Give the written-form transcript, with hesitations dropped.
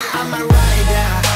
I'm a rider.